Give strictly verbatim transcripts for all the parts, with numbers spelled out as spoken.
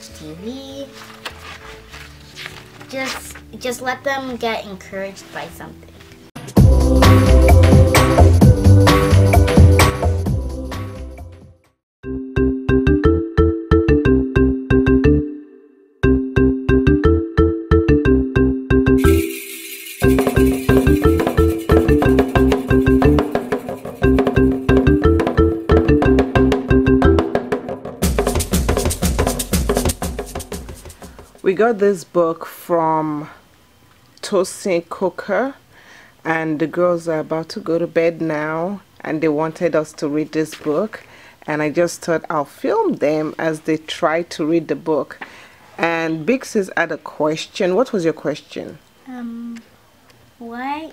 watch T V. Just, just let them get encouraged by something. We got this book from Tosin Coker, and the girls are about to go to bed now, and they wanted us to read this book, and I just thought I'll film them as they try to read the book. And Big Sis had a question. What was your question? Um, why,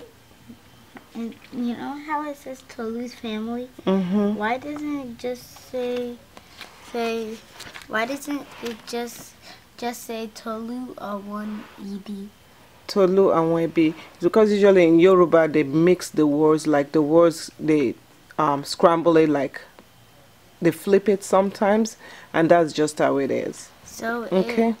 you know how it says Tolu's family? Mm-hmm. Why doesn't it just say, say, why doesn't it just Just say Tolu Awon Ebi. Tolu Awon Ebi. Because usually in Yoruba they mix the words, like the words they um, scramble it, like they flip it sometimes, and that's just how it is. So okay. It,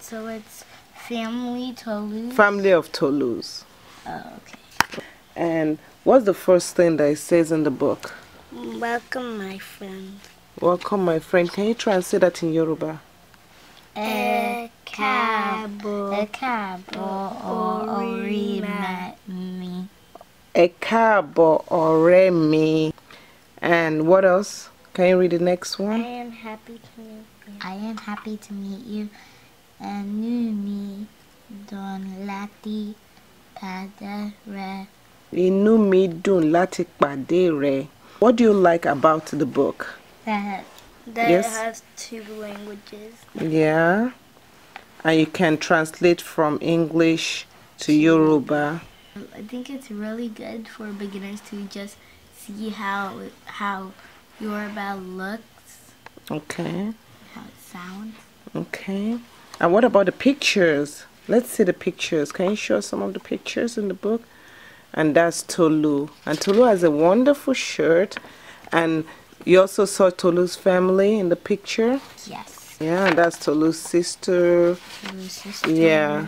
so it's family Tolu. Family of Tolus. Oh, okay. And what's the first thing that it says in the book? Welcome, my friend. Welcome, my friend. Can you try and say that in Yoruba? Ẹ káàbọ̀, ẹ káàbọ̀ ọ̀rẹ́ mi. Ẹ káàbọ̀ ọ̀rẹ́ mi. And what else? Can you read the next one? I am happy to meet you. I am happy to meet you. Inú mi dùn láti pàdé rẹ. Inú mi dùn láti pàdé rẹ. What do you like about the book? That. That yes. It has two languages. Yeah. And you can translate from English to Yoruba. I think it's really good for beginners to just see how how Yoruba looks. Okay. How it sounds. Okay. And what about the pictures? Let's see the pictures. Can you show some of the pictures in the book? And that's Tolu. And Tolu has a wonderful shirt, and you also saw Tolu's family in the picture? Yes. Yeah, that's Tolu's sister. Tolu's sister. Yeah.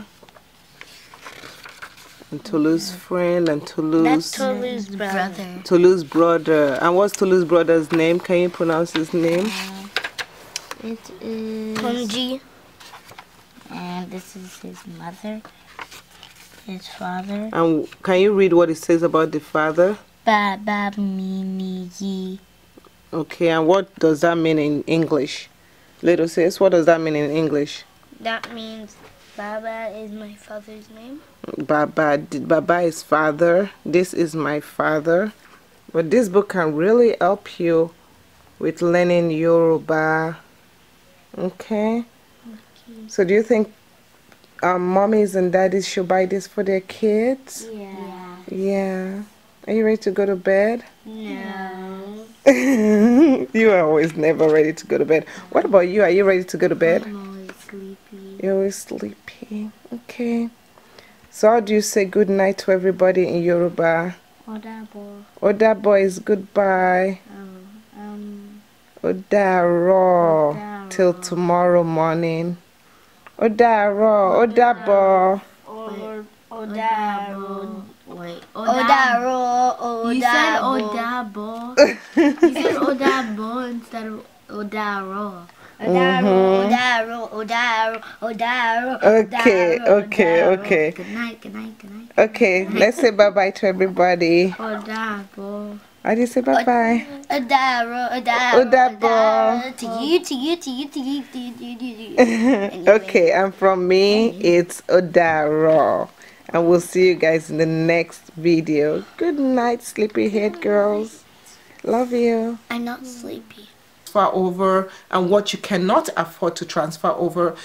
And Tolu's yeah. friend and Tolu's... That's Tolu's brother. Tolu's brother. And what's Tolu's brother's name? Can you pronounce his name? Uh, it is... Tungji. And this is his mother. His father. And can you read what it says about the father? Baba Miniji. Okay, and what does that mean in English? Little sis, what does that mean in English? That means Baba is my father's name. Baba, Baba is father. This is my father. But this book can really help you with learning Yoruba. Okay? Okay. So do you think um, mommies and daddies should buy this for their kids? Yeah. Yeah. Are you ready to go to bed? No. You are always never ready to go to bed. What about you? Are you ready to go to bed? I'm always sleepy. You're always sleepy. Okay. So how do you say good night to everybody in Yoruba? Odabo. Odabo is goodbye. Oh, um. Odaro. Odaro. Till tomorrow morning. Odaro. Odabo. Or Odaro. Wait, Odaro, Odabo. You said Odabo. You said Odabo instead of Odaro. Odaro, Odaro, Odaro, Odaro. Okay, okay, okay. Good night, good night, good night. Okay, let's say bye-bye to everybody. Odabo. How do you say bye-bye? Odaro, Odaro, Odabo. To you, to you, to you, to you, to you, to you. Okay, and from me, it's Odaro. And we'll see you guys in the next video. Good night, sleepyhead girls. Love you. I'm not sleepy. Transfer over and what you cannot afford to transfer over.